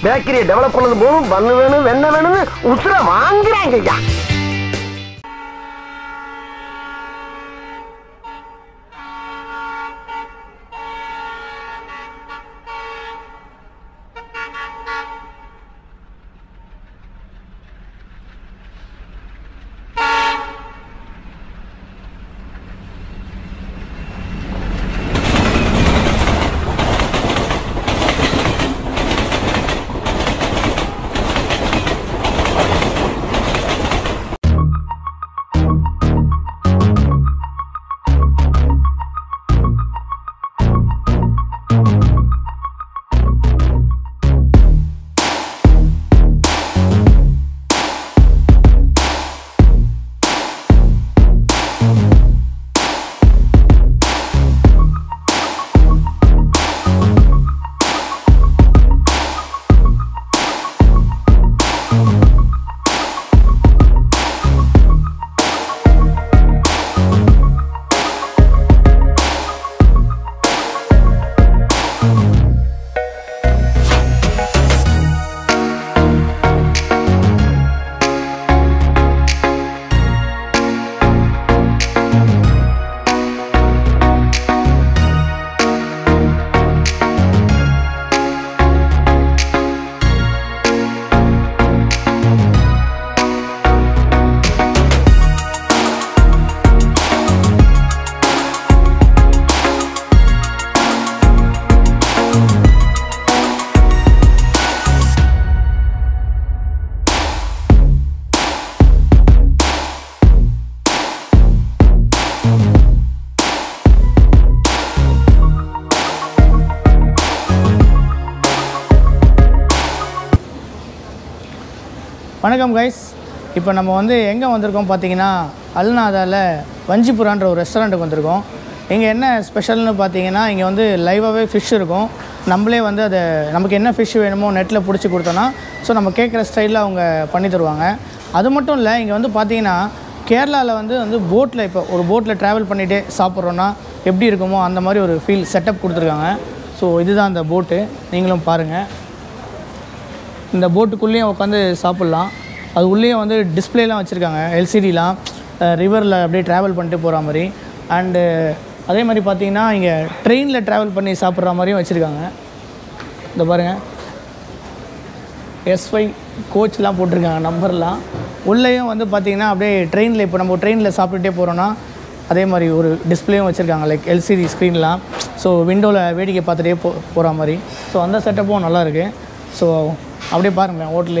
Bakery developed the moon, Bandavan, Vendavan, Utra, Mangranga. Welcome guys, now we are here to Alnada, Vanjipura restaurant. Here is special live away fish. We have fish in the net, so we can do style. That's why we are here Kerala, boat life, travel and feel set up. So this is the boat, you can see. In the boat, you can see display LCD, river travel, and train travel. SY coach number la. Train display like LCD screen, so window la, so that setup. So அப்படியே பாருங்க ஹோட்டல்ல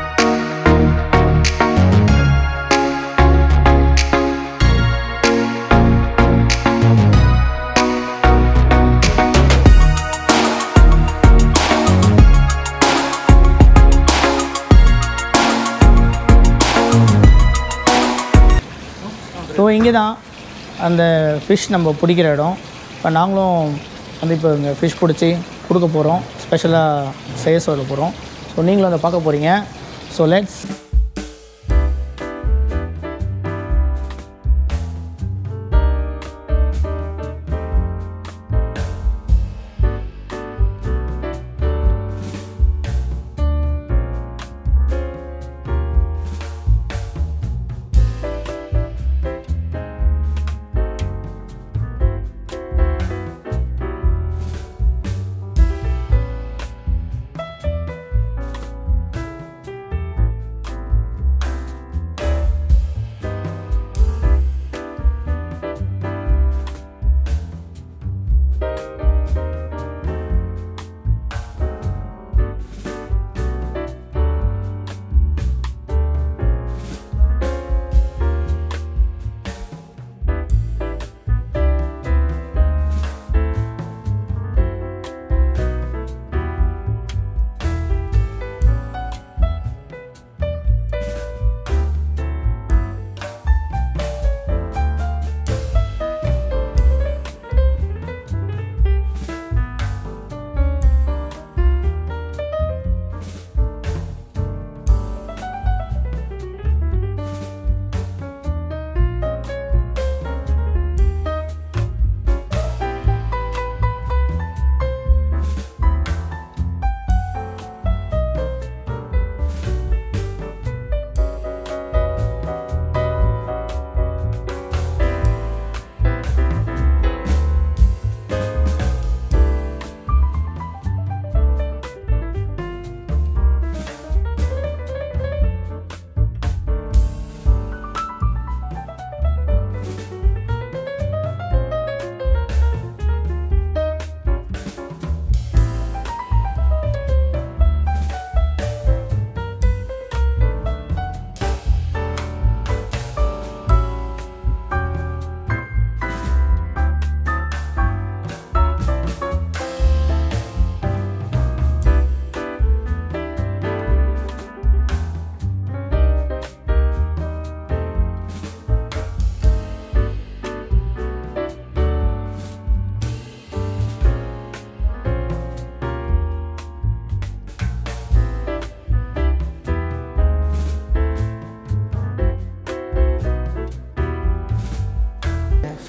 So here the fish number pudikira edam pa naangalum andha fish pudichi kuduka porom special size oda porom, so neengalum andha paaka poringa. So let's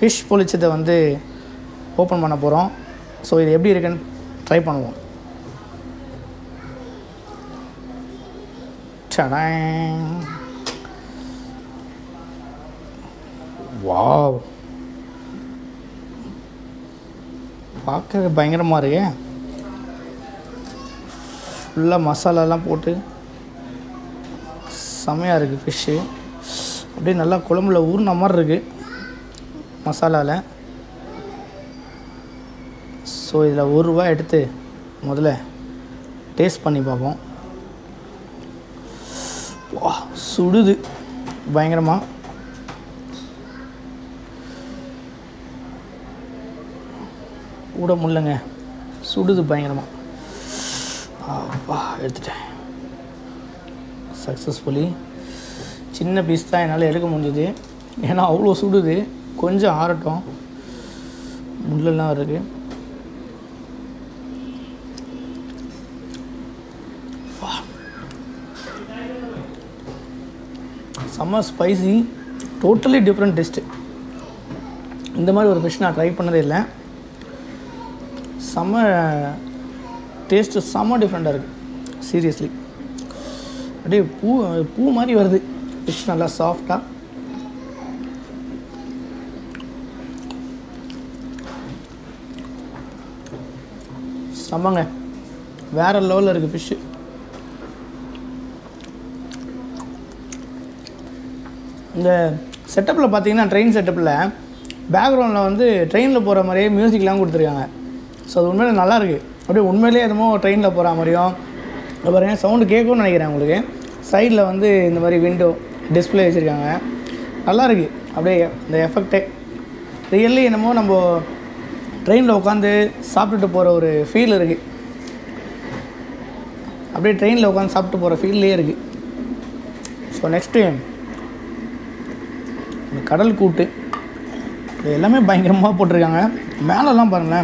fish பொளிச்சத வந்து open பண்ண போறோம் so இது எப்படி இருக்குன்னு try பண்ணுவோம் சடாங் வாவ் பாக்க பயங்கரமா இருக்கே full masala எல்லாம் போட்டு சமையா இருக்கு fish அப்படியே நல்லா குழம்புல ஊர்ன மாதிரி இருக்கு மசாலால சோ இதல 1 ரூபாய் எடுத்து முதல்ல டேஸ்ட் பண்ணி பாப்போம் வா சுடுது பயங்கரமா ஊட முள்ளங்க சுடுது பயங்கரமா அப்பா எடுத்துட்டேன் சக்சஸ்ஃபுல்லி சின்ன பீஸ் தான் என்னால எடுக்க முடிஞ்சது ஏனா அவ்ளோ சுடுது கொஞ்சம் ஆறட்டும் முள்ளெல்லாம் இருக்கு சம ஸ்பைசி டோட்டலி டிஃபரண்ட் டேஸ்ட் இந்த மாதிரி ஒரு fish நான் ட்ரை பண்ணதே இல்ல சம டேஸ்ட் சம டிஃபரண்டா இருக்கு சீரியஸ்லி அப்படியே பூ மாதிரி வருது fish நல்லா சாஃப்ட்டா சமங்க வேற லெவல்ல இருக்கு fish இந்த செட்டப்ல பாத்தீங்கன்னா ட்ரெயின் செட்டப்ல பேக்ரவுண்ட்ல வந்து ட்ரெயின்ல போற மாதிரியே மியூзикலாம் கொடுத்திருக்காங்க சோ அது உண்மையிலேயே நல்லா இருக்கு அப்படியே உண்மையிலேயே அதுமோ ட்ரெயின்ல போற மாதிரியும் பாருங்க சவுண்ட் கேக்கும்னு நினைக்கிறேன் உங்களுக்கு சைடுல வந்து இந்த மாதிரி விண்டோ டிஸ்ப்ளே வச்சிருக்காங்க நல்லா இருக்கு அப்படியே அந்த எஃபெக்ட் ரியலி என்னமோ நம்ம ட்ரெயின்ல உட்கார்ந்து சாப்பிட்டு போற ஒரு ஃபீல் இருக்கு அப்படியே ட்ரெயின்ல உட்கார்ந்து சாப்பிட்டு போற ஃபீல்லே இருக்கு சோ நெக்ஸ்ட் டைம் கடல் கூட்டு எல்லாமே பயங்கரமா போட்டுருக்காங்க மேல எல்லாம் பாருங்க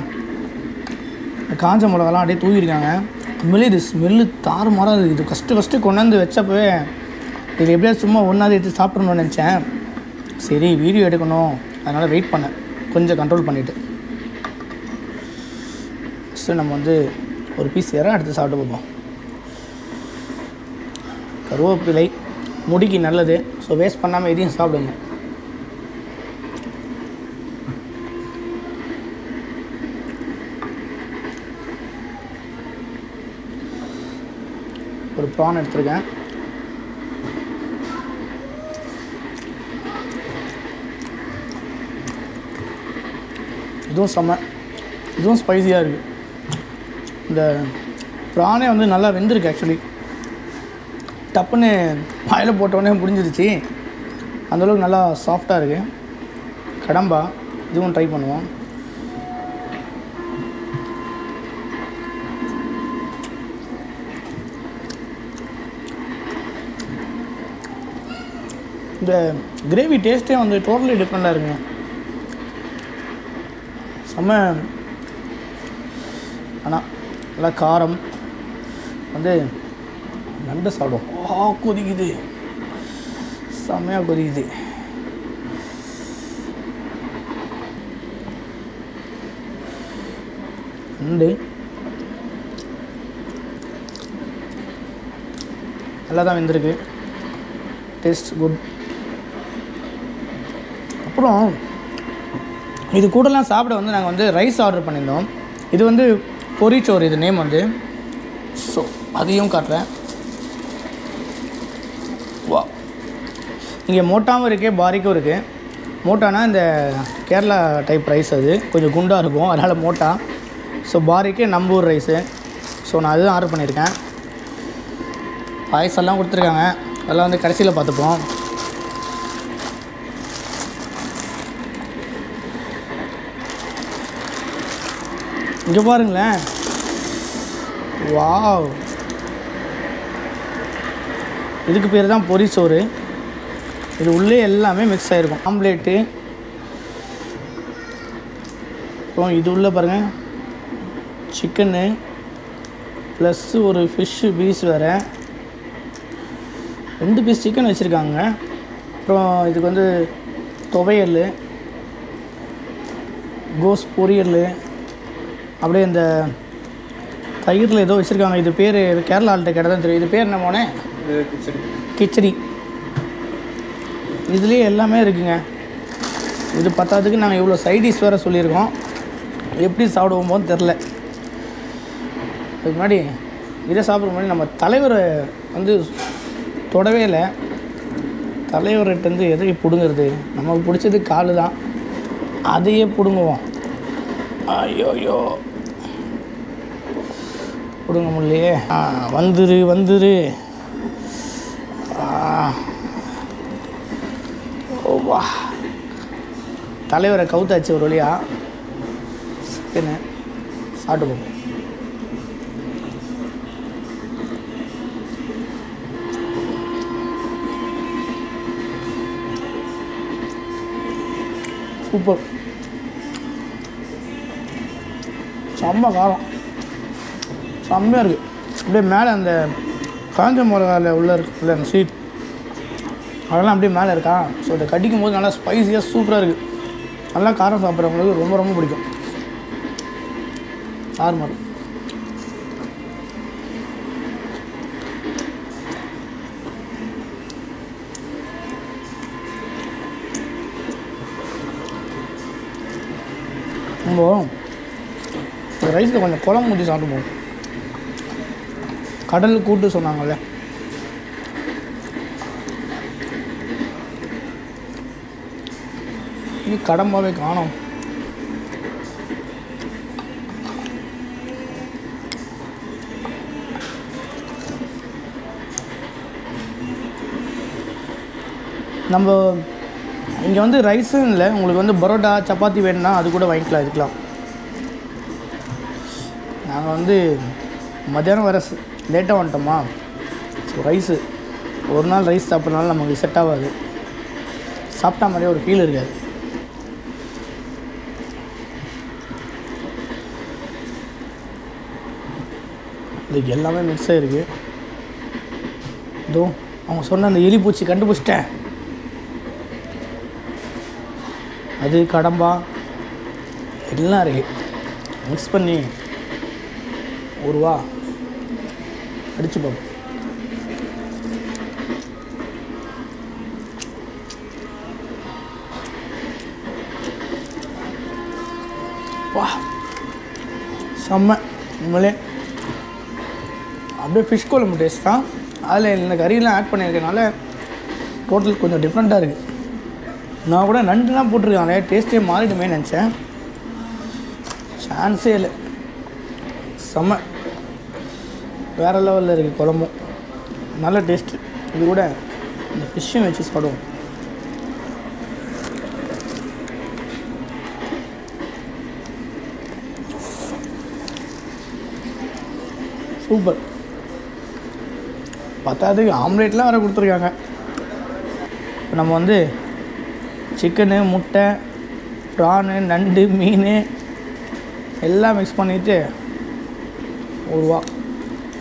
காஞ்ச மிளகாலாம் அப்படியே தூவி இருக்காங்க இது ஸ்மெல் தாறுமாறா இது கஷ்ட கொண்டாந்து வச்சப்பவே இது எப்படியாவது சும்மா ஒன்னாவது எடுத்து சாப்பிடணும்னு நினச்சேன் சரி வீடியோ எடுக்கணும் அதனால் வெயிட் பண்ணேன் கொஞ்சம் கண்ட்ரோல் பண்ணிவிட்டு ஃபஸ்ட்டு நம்ம வந்து ஒரு பீஸ் இறா எடுத்து சாப்பிட்டு பார்ப்போம் கருவேப்பிலை முடிக்கு நல்லது ஸோ வேஸ்ட் பண்ணாமல் எதையும் சாப்பிடுங்க ஒரு ப்ரான் எடுத்துருக்கேன் இதுவும் செம்ம இதுவும் ஸ்பைஸியாக இருக்குது இந்த ப்ரானே வந்து நல்லா வெந்திருக்கு ஆக்சுவலி டப்புன்னு பாயில் போட்டோடனே முடிஞ்சிருச்சு அந்தளவுக்கு நல்லா சாஃப்டாக இருக்குது கடம்பா இதுவும் ட்ரை பண்ணுவோம் இந்த கிரேவி டேஸ்ட்டே வந்து டோட்டலி டிஃப்ரெண்டாக இருக்குங்க செம்ம ஆனால் நல்லா காரம் வந்து நண்டு சாப்பிடும் கொதிக்குது செம்மையாக கொதிக்குது நண்டு நல்லா தான் வெந்திருக்கு டேஸ்ட் குட் அப்புறம் இது கூடலாம் சாப்பிட வந்து நாங்கள் வந்து ரைஸ் ஆர்டர் பண்ணியிருந்தோம் இது வந்து பொரிச்சோறு இது நேம் வந்து ஸோ அதையும் காட்டுறேன் வா இங்கே மோட்டாவும் இருக்குது பாரிக்கும் இருக்குது மோட்டானா இந்த கேரளா டைப் ரைஸ் அது கொஞ்சம் குண்டாக இருக்கும் அதனால் மோட்டா ஸோ பாரிக்கு நம்பூர் ரைஸு ஸோ நான் அதுவும் ஆர்டர் பண்ணியிருக்கேன் பாயசம் எல்லாம் கொடுத்துருக்காங்க அதெல்லாம் வந்து கடைசியில் பார்த்துப்போம் இங்கே பாருங்களேன் வாவ் இதுக்கு பேர் தான் பொரிச்சோறு இது உள்ளே எல்லாமே மிக்ஸ் ஆகிருக்கும் ஆம்லேட்டு அப்புறம் இது உள்ளே பாருங்கள் சிக்கனு ப்ளஸ் ஒரு ஃபிஷ்ஷு பீஸ் வேறு 2 பீஸ் சிக்கன் வச்சுருக்காங்க அப்புறம் இதுக்கு வந்து துவையல் கோஸ் பொரியல் அப்படியே இந்த தயிரில் ஏதோ வச்சுருக்காங்க. இது பேர் கேரளா ஆள்கிட்ட கேட்டால் தான் தெரியும். இது பேர் என்ன போனேன், கிச்சடி. இதுலேயே எல்லாமே இருக்குங்க. இது பத்தாததுக்கு நாங்கள் இவ்வளோ சைடிஷ் வேறு சொல்லியிருக்கோம். எப்படி சாப்பிடுவோம் போது தெரில. அதுக்கு முன்னாடி இதை சாப்பிட்ற முன்னாடி நம்ம தலைவரை வந்து தொடவே இல்லை. தலைவர்கிட்டருந்து எதுக்கு பிடுங்கிறது, நமக்கு பிடிச்சது காலு தான், அதையே பிடுங்குவோம். ஐயோயோ பிடுங்க முடியலையே. வந்துரு ஓவா, தலைவரை கவுத்தாச்சு ஒரு வழியாக. என்ன சாப்பிட்டு போங்க. சூப்பர், செம்ம காரம், செம்மையாக இருக்குது. அப்படியே மேலே அந்த காஞ்ச மிளகாவில் உள்ளே இருக்குல்ல அந்த ஸ்வீட், அதெல்லாம் அப்படியே மேலே இருக்கா. ஸோ இதை கடிக்கும் போது நல்லா ஸ்பைஸியாக சூப்பராக இருக்குது. நல்லா காரம் சாப்பிட்றவங்களுக்கு ரொம்ப ரொம்ப பிடிக்கும். நார்மல் நம்ம ரைஸில் கொஞ்சம் குழம்பு ஊற்றி சாப்பிடுவோம். கடல் கூட்டு சொன்னாங்கல்ல, இனி கடம்பாவே காணோம். நம்ம இங்கே வந்து ரைஸுன்னு இல்லை, உங்களுக்கு வந்து பரோட்டா சப்பாத்தி வேணும்னா அது கூட வாங்கிக்கலாம், இருக்கலாம். நாங்கள் வந்து மத்தியானம் வர லேட்டாக வந்துட்டோமா, ஸோ ரைஸு ஒரு நாள் ரைஸ் சாப்பிட்றதுனால நமக்கு செட் ஆகாது, சாப்பிட்டா மாதிரியே ஒரு ஃபீல் இருக்காது. இதுக்கு எல்லாமே மிக்ஸ் ஆகிருக்கு. இதோ அவங்க சொன்ன அந்த எலிப்பூச்சி கண்டுபிடிச்சிட்டேன். அது கடம்பா எல்லாம் இருக்குது, மிக்ஸ் பண்ணி ஒருவா அடிச்சு பார்ப்போம். வா செம்ம, உண்மையிலே அப்படியே ஃபிஷ் குழம்பு டேஸ்ட் தான். அதில் இந்த கறியெலாம் ஆட் பண்ணியிருக்கனால டோட்டல் கொஞ்சம் டிஃப்ரெண்ட்டாக இருக்குது. நான் கூட நண்டுலாம் போட்டிருக்காங்க, டேஸ்ட்டே மாறிடுமே நினச்சேன், சான்ஸே இல்லை. செம்ம வேறு லெவலில் இருக்குது குழம்பும், நல்ல டேஸ்ட்டு. இது கூட இந்த ஃபிஷ்ஷும் வச்சு சாப்பிடுவோம். சூப்பர். பத்தாவதுக்கு ஆம்லேட்லாம் வேறு கொடுத்துருக்காங்க. இப்போ நம்ம வந்து சிக்கனு, முட்டை, ப்ரானு, நண்டு, மீன் எல்லாம் மிக்ஸ் பண்ணிவிட்டு ஒருவா.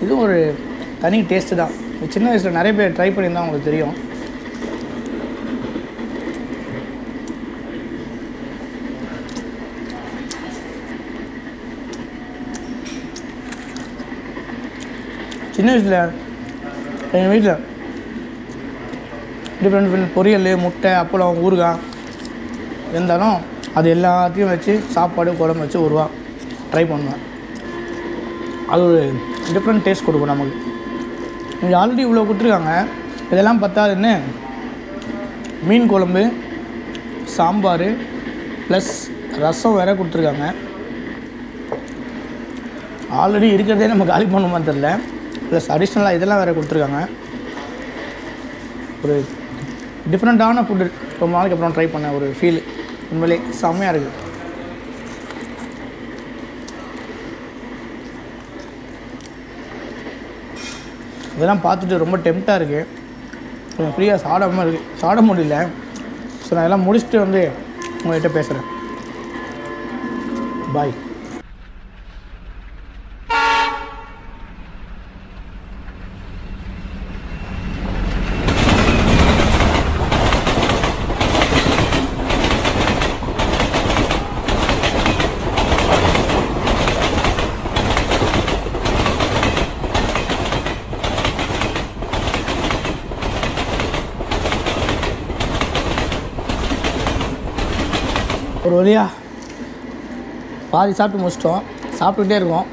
இது ஒரு தனி டேஸ்ட்டு தான். சின்ன வயசில் நிறைய பேர் ட்ரை பண்ணியிருந்தால் உங்களுக்கு தெரியும். சின்ன வயசில் எங்கள் வீட்டில் டிஃப்ரெண்ட் டிஃப்ரெண்ட் பொரியல், முட்டை, அப்பளம், ஊறுகாய் இருந்தாலும் அது எல்லாத்தையும் வச்சு சாப்பாடு குழம்பு வச்சு ஒருவா ட்ரை பண்ணுவேன். அது ஒரு டிஃப்ரெண்ட் டேஸ்ட் கொடுக்கும் நமக்கு. இங்கே ஆல்ரெடி இவ்வளோ கொடுத்துருக்காங்க, இதெல்லாம் பத்தாதுன்னு மீன் குழம்பு, சாம்பார் ப்ளஸ் ரசம் வேறு கொடுத்துருக்காங்க. ஆல்ரெடி இருக்கிறதே நம்ம காலி பண்ணுமா தெரில, ப்ளஸ் அடிஷ்னலாக இதெல்லாம் வேறு கொடுத்துருக்காங்க. ஒரு டிஃப்ரெண்ட்டான ஃபுட்டு ரொம்ப நாளைக்கு அப்புறம் ட்ரை பண்ண ஒரு ஃபீல், உண்மையிலே செம்மையாக இருக்குது. இதெல்லாம் பார்த்துட்டு ரொம்ப டெம்ப்டாக இருக்குது, கொஞ்சம் ஃப்ரீயாக சாப்பிடாமல் இருக்குது, சாப்பிட முடியல. ஸோ நான் இதெல்லாம் முடிச்சுட்டு வந்து உங்கள்கிட்ட பேசுகிறேன். பாய். ஒரு வழியாக பாதி சாப்பிட்டு முடிச்சிட்டோம். சாப்பிட்டுக்கிட்டே இருக்கோம்.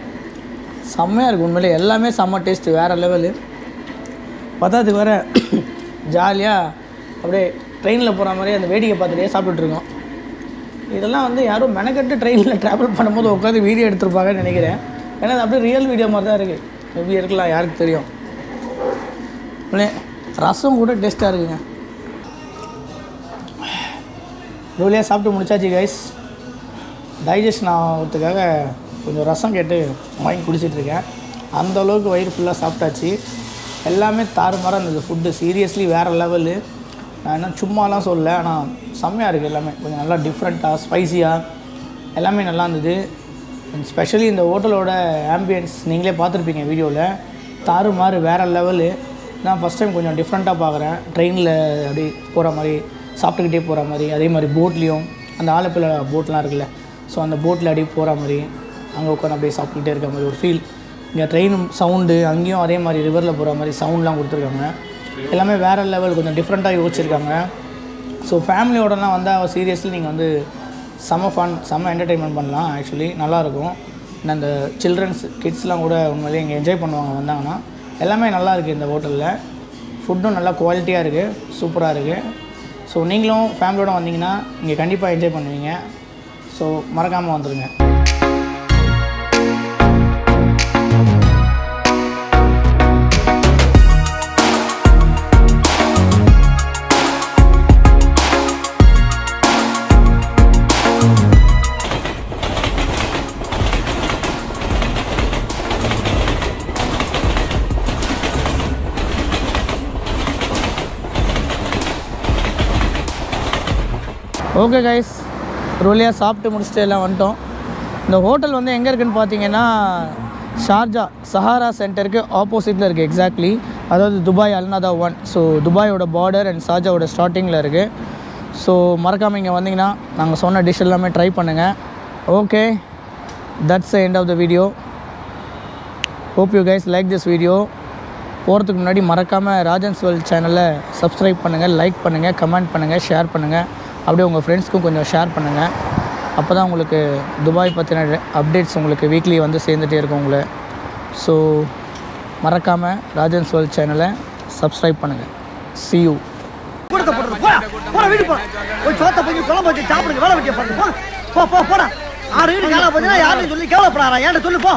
செம்மையாக இருக்கும் உண்மையிலே. எல்லாமே செம்ம டேஸ்ட்டு, வேறு லெவலு. பத்தாததுக்கு வேறு ஜாலியாக அப்படியே ட்ரெயினில் போகிற மாதிரி அந்த வேடிக்கை பார்த்துட்டே சாப்பிட்டுட்ருக்கோம். இதெல்லாம் வந்து யாரும் மெனக்கட்டு ட்ரெயினில் ட்ராவல் பண்ணும்போது உட்காந்து வீடியோ எடுத்துருப்பாங்கன்னு நினைக்கிறேன். ஏன்னா அது அப்படியே ரியல் வீடியோ மாதிரி தான் இருக்குது. எப்படி இருக்கலாம் யாருக்கு தெரியும். ரசம் கூட டேஸ்ட்டாக இருக்குங்க. ரூலியாக சாப்பிட்டு முடிச்சாச்சு கைஸ். டைஜஷன் ஆகிறதுக்காக கொஞ்சம் ரசம் கேட்டு வாங்கி குடிச்சிட்ருக்கேன். அந்தளவுக்கு வயிறு ஃபுல்லாக சாப்பிட்டாச்சு. எல்லாமே தாறுமாறாக இருந்தது ஃபுட்டு. சீரியஸ்லி வேறு லெவலு. நான் என்ன சும்மாலாம் சொல்லலை, ஆனால் செம்மையாக இருக்குது. எல்லாமே கொஞ்சம் நல்லா டிஃப்ரெண்ட்டாக ஸ்பைஸியாக எல்லாமே நல்லா இருந்தது. ஸ்பெஷலி இந்த ஹோட்டலோட ஆம்பியன்ஸ் நீங்களே பார்த்துருப்பீங்க வீடியோவில். தாறுமாறு வேறு லெவலு. நான் ஃபஸ்ட் டைம் கொஞ்சம் டிஃப்ரெண்ட்டாக பார்க்குறேன். ட்ரெயினில் அப்படி போகிற மாதிரி, சாப்பிட்டுக்கிட்டே போகிற மாதிரி, அதே மாதிரி போட்லேயும் அந்த ஆலப்பிள்ளை போட்லாம் இருக்குல்ல, ஸோ அந்த போட்டில் அப்படியே போகிற மாதிரி அங்கே உட்காந்து அப்படியே சாப்பிட்டுக்கிட்டே இருக்க மாதிரி ஒரு ஃபீல். இங்கே ட்ரெயின் சவுண்டு அங்கேயும் அதே மாதிரி ரிவரில் போகிற மாதிரி சவுண்ட்லாம் கொடுத்துருக்காங்க. எல்லாமே வேறு லெவல், கொஞ்சம் டிஃப்ரெண்ட்டாக யோசிச்சுருக்காங்க. ஸோ ஃபேமிலியோடலாம் வந்தால் சீரியஸ்லி நீங்கள் வந்து செம்ம ஃபன், செம்ம என்டர்டெயின்மெண்ட் பண்ணலாம். ஆக்சுவலி நல்லாயிருக்கும். நான் இந்த சில்ட்ரன்ஸ் கிட்ஸ்லாம் கூட உண்மையிலேயே இங்கே என்ஜாய் பண்ணுவாங்க வந்தாங்கன்னா. எல்லாமே நல்லா இருக்குது இந்த ஹோட்டலில். ஃபுட்டும் நல்லா குவாலிட்டியாக இருக்குது, சூப்பராக இருக்குது. ஸோ நீங்களும் ஃபேமிலியோடு வந்தீங்கன்னா இங்கே கண்டிப்பாக என்ஜாய் பண்ணுவீங்க. ஸோ மறக்காமல் வந்துடுங்க. ஓகே கைஸ், ரோலியாக சாப்பிட்டு முடிச்சுட்டு எல்லாம் வந்துட்டோம். இந்த ஹோட்டல் வந்து எங்கே இருக்குதுன்னு பார்த்தீங்கன்னா ஷார்ஜா சஹாரா சென்டருக்கு ஆப்போசிட்டில் இருக்குது. எக்ஸாக்ட்லி, அதாவது துபாய் அல்நாதா 1. ஸோ துபாயோட பார்டர் அண்ட் ஷார்ஜாவோட ஸ்டார்டிங்கில் இருக்குது. ஸோ மறக்காமல் இங்கே வந்தீங்கன்னா நாங்கள் சொன்ன டிஷ் எல்லாமே ட்ரை பண்ணுங்கள். Okay, that's the end of the video. Hope you guys like this video. போகிறதுக்கு முன்னாடி மறக்காமல் ராஜன்ஸ் வேர்ல்ட் சேனலை சப்ஸ்கிரைப் பண்ணுங்கள், லைக் பண்ணுங்கள், கமெண்ட் பண்ணுங்கள், ஷேர் பண்ணுங்கள். அப்படியே உங்கள் ஃப்ரெண்ட்ஸ்க்கும் கொஞ்சம் ஷேர் பண்ணுங்கள். அப்போ தான் உங்களுக்கு துபாய் பற்றின அப்டேட்ஸ் உங்களுக்கு வீக்லி வந்து சேர்ந்துகிட்டே இருக்கும் உங்களை. ஸோ மறக்காமல் ராஜன்ஸ் வேர்ல்ட் சேனலை சப்ஸ்கிரைப் பண்ணுங்கள். See you.